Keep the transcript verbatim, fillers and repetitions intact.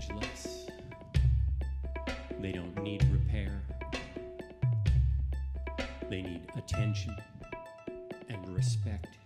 ageless. They don't need repair. They need attention and respect.